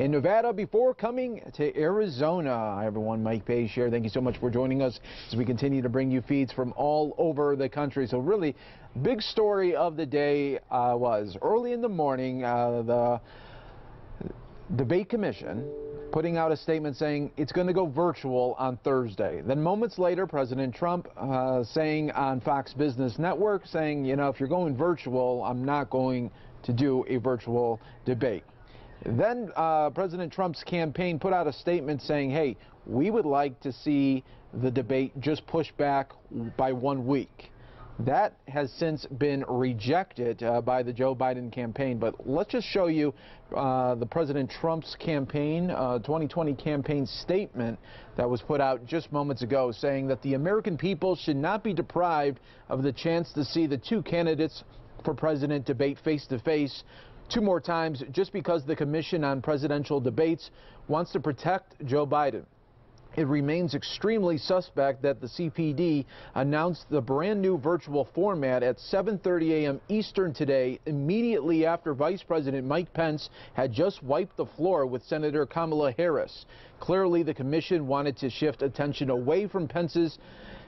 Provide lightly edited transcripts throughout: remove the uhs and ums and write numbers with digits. in Nevada before coming to Arizona. Hi, everyone. Mike Page here. Thank you so much for joining us as we continue to bring you feeds from all over the country. So really, big story of the day was early in the morning, the debate commission putting out a statement saying it's going to go virtual on Thursday. Then moments later, President Trump saying on Fox Business Network, saying, you know, if you're going virtual, I'm not going to do a virtual debate. Then President Trump's campaign put out a statement saying, hey, we would like to see the debate just pushed back by 1 week. That has since been rejected by the Joe Biden campaign. But let's just show you the President Trump's campaign, 2020 campaign statement that was put out just moments ago, saying that the American people should not be deprived of the chance to see the two candidates for president debate face to face two more times just because the Commission on Presidential Debates wants to protect Joe Biden. It remains extremely suspect that the CPD announced the brand new virtual format at 7:30 a.m. Eastern today, immediately after Vice President Mike Pence had just wiped the floor with Senator Kamala Harris. Clearly, the commission wanted to shift attention away from Pence's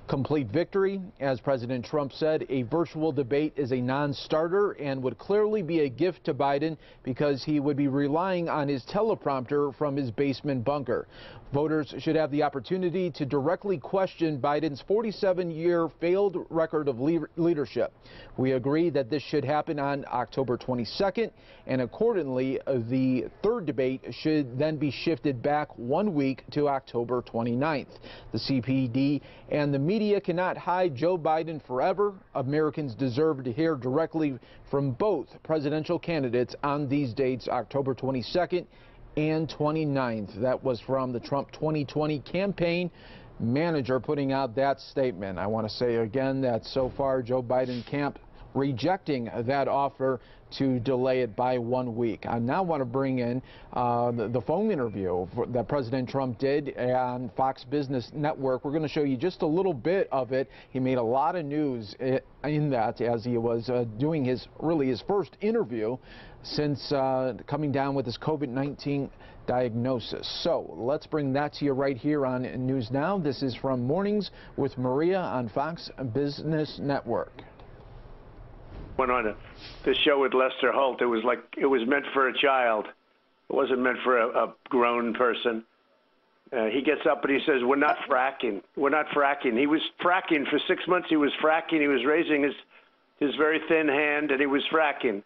complete victory. As President Trump said, a virtual debate is a non-starter and would clearly be a gift to Biden because he would be relying on his teleprompter from his basement bunker. Voters should have the opportunity to directly question Biden's 47-year failed record of leadership. We agree that this should happen on October 22nd, and accordingly, the third debate should then be shifted back 1 week to October 29th. The CPD and the media cannot hide Joe Biden forever. Americans deserve to hear directly from both presidential candidates on these dates, October 22nd and 29th. That was from the Trump 2020 campaign manager putting out that statement. I want to say again that so far, Joe Biden camp rejecting that offer to delay it by 1 week. I now want to bring in the phone interview that President Trump did on Fox Business Network. We're going to show you just a little bit of it. He made a lot of news in that as he was doing his first interview since coming down with his COVID-19 diagnosis. So let's bring that to you right here on News Now. This is from Mornings with Maria on Fox Business Network. Went on the show with Lester Holt. It was like it was meant for a child. It wasn't meant for a grown person. He gets up and he says, "We're not fracking. We're not fracking." He was fracking for 6 months. He was fracking. He was raising his very thin hand, and he was fracking.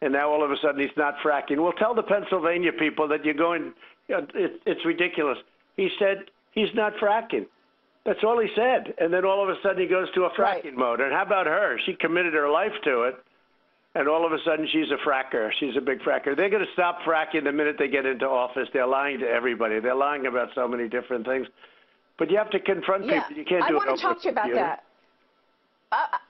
And now all of a sudden he's not fracking. Well, tell the Pennsylvania people that you're going. It's ridiculous. He said he's not fracking. That's all he said. And then all of a sudden he goes to a fracking mode. And how about her? She committed her life to it. And all of a sudden she's a fracker. She's a big fracker. They're going to stop fracking the minute they get into office. They're lying to everybody. They're lying about so many different things. But you have to confront people. You can't do it. I want to talk to you about that.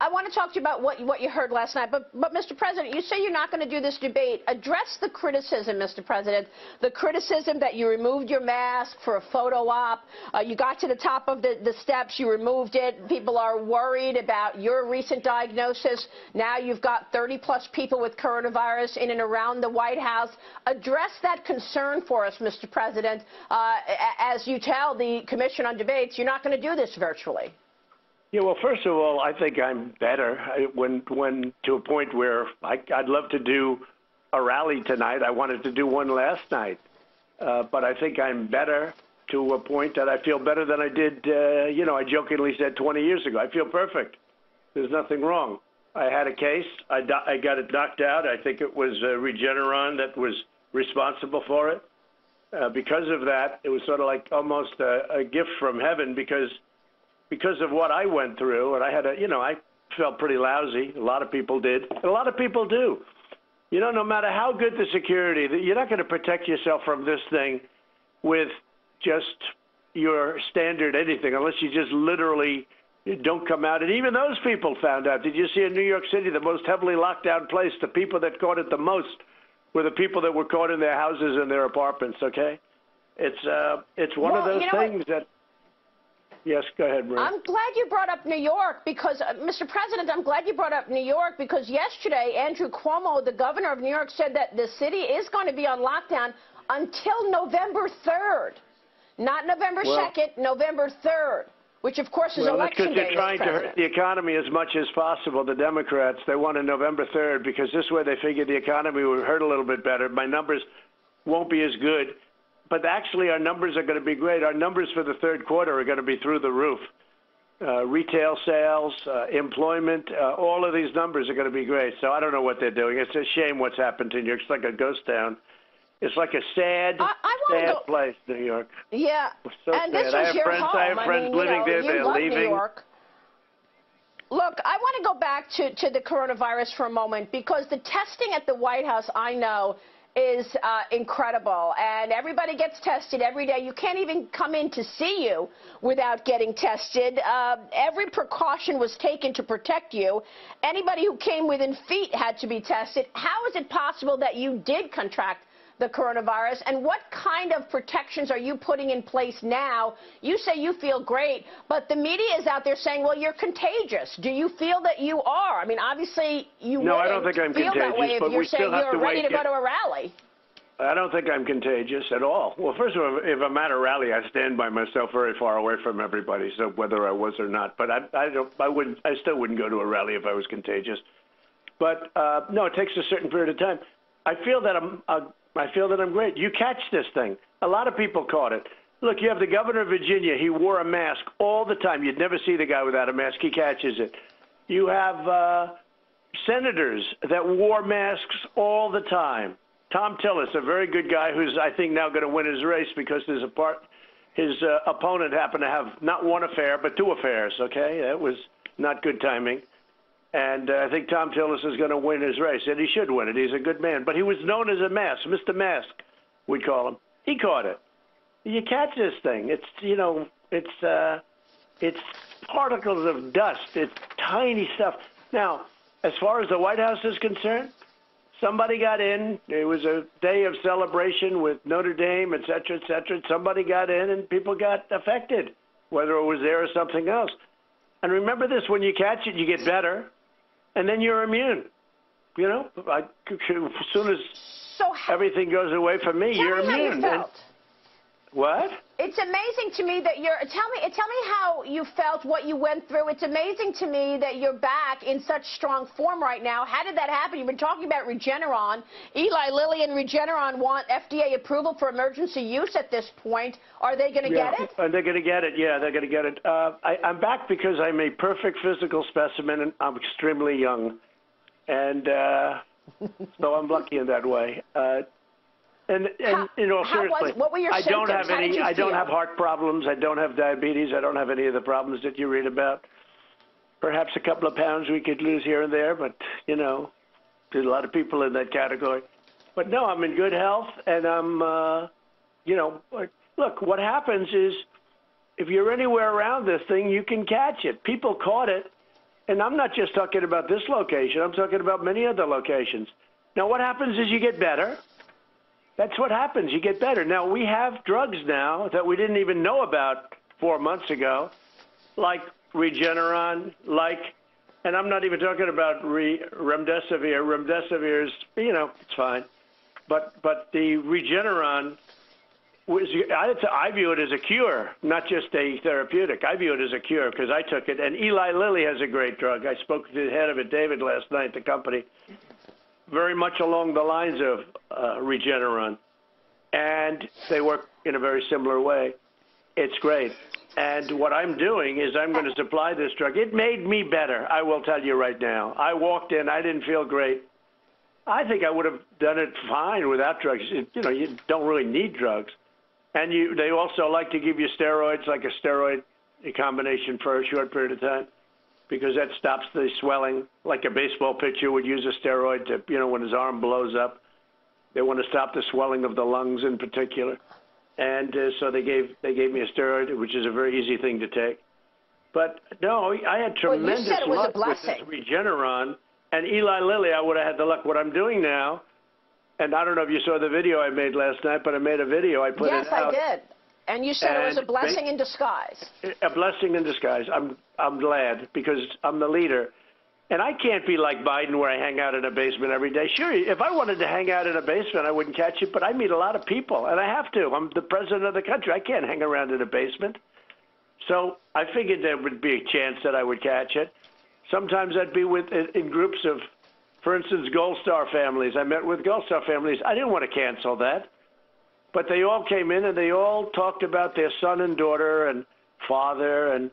I want to talk to you about what you heard last night. But, Mr. President, you say you're not going to do this debate. Address the criticism, Mr. President, the criticism that you removed your mask for a photo op. You got to the top of the steps. You removed it. People are worried about your recent diagnosis. Now you've got 30-plus people with coronavirus in and around the White House. Address that concern for us, Mr. President. As you tell the Commission on Debates, you're not going to do this virtually. Yeah, well, first of all, I think I'm better when to a point where I'd love to do a rally tonight. I wanted to do one last night, but I think I'm better to a point that I feel better than I did, you know, I jokingly said 20 years ago. I feel perfect. There's nothing wrong. I had a case. I got it knocked out. I think it was Regeneron that was responsible for it. Because of that, it was sort of like almost a gift from heaven because of what I went through, and I had I felt pretty lousy. A lot of people did, and a lot of people do. You know, no matter how good the security, you're not going to protect yourself from this thing with just your standard anything, unless you just literally don't come out. And even those people found out. Did you see in New York City, the most heavily locked down place, the people that caught it the most were the people that were caught in their houses and their apartments, okay? It's one of those things that... Yes, go ahead, Maria. I'm glad you brought up New York because, Mr. President, I'm glad you brought up New York because yesterday, Andrew Cuomo, the governor of New York, said that the city is going to be on lockdown until November 3rd. Not November 2nd, November 3rd, which, of course, is election day. Well, that's because they're trying to hurt the economy as much as possible, the Democrats. They wanted November 3rd because this way they figured the economy would hurt a little bit better. My numbers won't be as good. But actually, our numbers are going to be great. Our numbers for the third quarter are going to be through the roof. Retail sales, employment, all of these numbers are going to be great. So I don't know what they're doing. It's a shame what's happened to New York. It's like a ghost town. It's like a sad, sad place, New York. Yeah, so and sad. This is your friends, home. I have friends living there. They're leaving. New York. Look, I want to go back to the coronavirus for a moment because the testing at the White House, I know, is incredible. And everybody gets tested every day. You can't even come in to see you without getting tested. Every precaution was taken to protect you. Anybody who came within feet had to be tested. How is it possible that you did contract the coronavirus, and what kind of protections are you putting in place now? You say you feel great, but the media is out there saying, well, you're contagious. Do you feel that you are? I mean, obviously, you wouldn't I don't think I'm feel that way if you're saying you're ready to go to a rally. I don't think I'm contagious at all. Well, first of all, if I'm at a rally, I stand by myself very far away from everybody, so whether I was or not. But I still wouldn't go to a rally if I was contagious. But, no, it takes a certain period of time. I feel that I'm great. You catch this thing. A lot of people caught it. Look, you have the governor of Virginia. He wore a mask all the time. You'd never see the guy without a mask. He catches it. You have senators that wore masks all the time. Tom Tillis, a very good guy who's, I think, now going to win his race because his opponent happened to have not one affair but two affairs, okay? That was not good timing. And I think Tom Tillis is going to win his race, and he should win it. He's a good man. But he was known as a mask, Mr. Mask, we call him. He caught it. You catch this thing. It's, you know, it's particles of dust. It's tiny stuff. Now, as far as the White House is concerned, somebody got in. It was a day of celebration with Notre Dame, et cetera, et cetera. Somebody got in, and people got affected, whether it was there or something else. And remember this, when you catch it, you get better. And then you're immune. You know, as soon as everything goes away from me, you're immune. Tell me how you felt. What? It's amazing to me that you're tell me how you felt, what you went through. It's amazing to me that you're back in such strong form right now. How did that happen? You've been talking about Regeneron. Eli Lilly and Regeneron want FDA approval for emergency use at this point. Are they going to get it? They're going to get it. Yeah, they're going to get it. I'm back because I'm a perfect physical specimen and I'm extremely young. And so I'm lucky in that way. And you know, seriously, I don't have any. I don't have heart problems. I don't have diabetes. I don't have any of the problems that you read about. Perhaps a couple of pounds we could lose here and there, but you know, there's a lot of people in that category. But no, I'm in good health, and I'm, you know, look. What happens is, if you're anywhere around this thing, you can catch it. People caught it, and I'm not just talking about this location. I'm talking about many other locations. Now, what happens is you get better. That's what happens. You get better. Now, we have drugs now that we didn't even know about 4 months ago, like Regeneron, and I'm not even talking about Remdesivir. Remdesivir is, you know, it's fine. But the Regeneron, I view it as a cure, not just a therapeutic. I view it as a cure because I took it. And Eli Lilly has a great drug. I spoke to the head of it, David, last night, the company. Very much along the lines of Regeneron, and they work in a very similar way. It's great. And what I'm doing is I'm going to supply this drug. It made me better, I will tell you right now. I walked in. I didn't feel great. I think I would have done it fine without drugs. You know, you don't really need drugs. And they also like to give you steroids, like a steroid combination for a short period of time, because that stops the swelling, like a baseball pitcher would use a steroid to, you know, when his arm blows up. They want to stop the swelling of the lungs in particular. And so they gave me a steroid, which is a very easy thing to take. But, no, I had tremendous luck with this Regeneron. And Eli Lilly, I would have had the luck. What I'm doing now, and I don't know if you saw the video I made last night, but I made a video. I put it out. Yes, I did. And you said it was a blessing in disguise. A blessing in disguise. I'm glad because I'm the leader. And I can't be like Biden where I hang out in a basement every day. Sure, if I wanted to hang out in a basement, I wouldn't catch it, but I meet a lot of people, and I have to. I'm the president of the country. I can't hang around in a basement. So I figured there would be a chance that I would catch it. Sometimes I'd be with in groups of, for instance, Gold Star families. I met with Gold Star families. I didn't want to cancel that. But they all came in, and they all talked about their son and daughter and father, and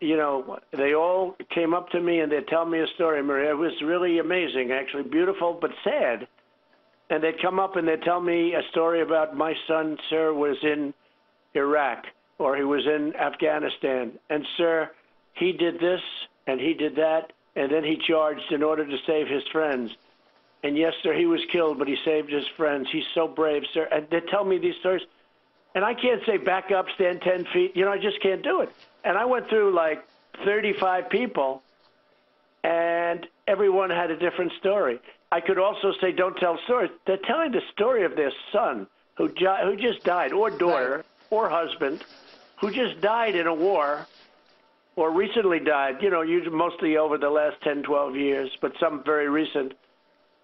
you know, they all came up to me and they'd tell me a story, Maria. It was really amazing, actually beautiful, but sad. And they'd come up and they'd tell me a story about my son, sir, was in Iraq, or he was in Afghanistan. And sir, he did this and he did that. And then he charged in order to save his friends. And yes, sir, he was killed, but he saved his friends. He's so brave, sir. And they'd tell me these stories. And I can't say back up, stand 10 feet. You know, I just can't do it. And I went through like 35 people, and everyone had a different story. I could also say, don't tell stories. They're telling the story of their son who just died, or daughter, right, or husband, who just died in a war, or recently died, you know, usually mostly over the last 10, 12 years, but some very recent.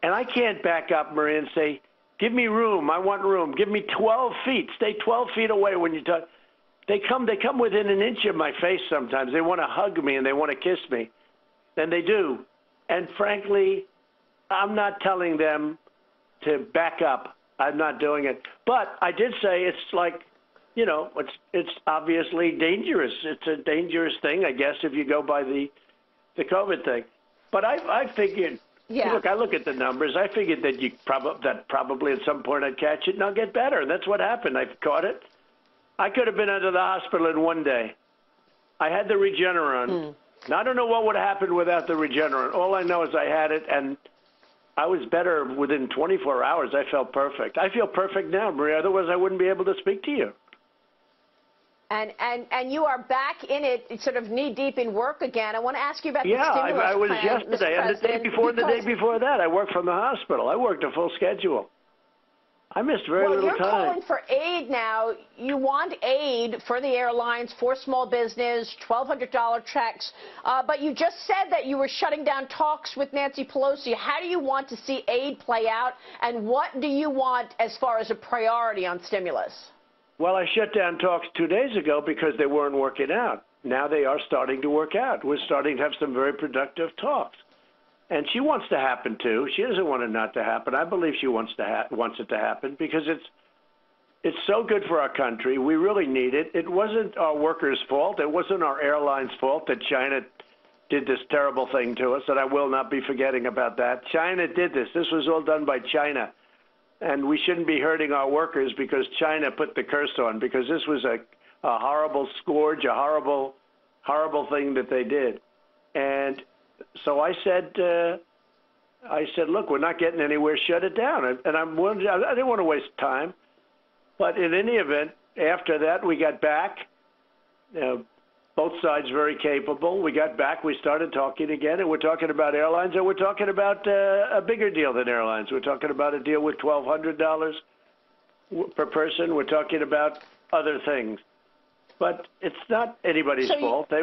And I can't back up, Maria, and say, give me room. I want room. Give me 12 feet. Stay 12 feet away when you talk. They come within an inch of my face sometimes. They want to hug me and they want to kiss me. And they do. And frankly, I'm not telling them to back up. I'm not doing it. But I did say it's like, you know, it's obviously dangerous. It's a dangerous thing, I guess, if you go by the COVID thing. But I figured, yeah, look, I look at the numbers. I figured that probably at some point I'd catch it and I'll get better. And that's what happened. I caught it. I could have been out of the hospital in one day. I had the Regeneron. Now, I don't know what would have happened without the Regeneron. All I know is I had it, and I was better within 24 hours. I felt perfect. I feel perfect now, Maria. Otherwise, I wouldn't be able to speak to you. And you are back in it, sort of knee-deep in work again. I want to ask you about the stimulus plan, Mr. President. Yeah, I was yesterday, and the day before that, I worked from the hospital. I worked a full schedule. I missed very little time. Well, you're calling for aid now. You want aid for the airlines, for small business, $1,200 checks. But you just said that you were shutting down talks with Nancy Pelosi. How do you want to see aid play out, and what do you want as far as a priority on stimulus? Well, I shut down talks 2 days ago because they weren't working out. Now they are starting to work out. We're starting to have some very productive talks. And she wants to happen, too. She doesn't want it not to happen. I believe she wants it to happen because it's so good for our country. We really need it. It wasn't our workers' fault. It wasn't our airlines' fault that China did this terrible thing to us, and I will not be forgetting about that. China did this. This was all done by China. And we shouldn't be hurting our workers because China put the curse on, because this was a horrible scourge, a horrible, horrible thing that they did. And so I said, look, we're not getting anywhere. Shut it down. And I didn't want to waste time. But in any event, after that, we got back. Both sides very capable. We got back. We started talking again. And we're talking about airlines. And we're talking about a bigger deal than airlines. We're talking about a deal with $1,200 per person. We're talking about other things. But it's not anybody's fault.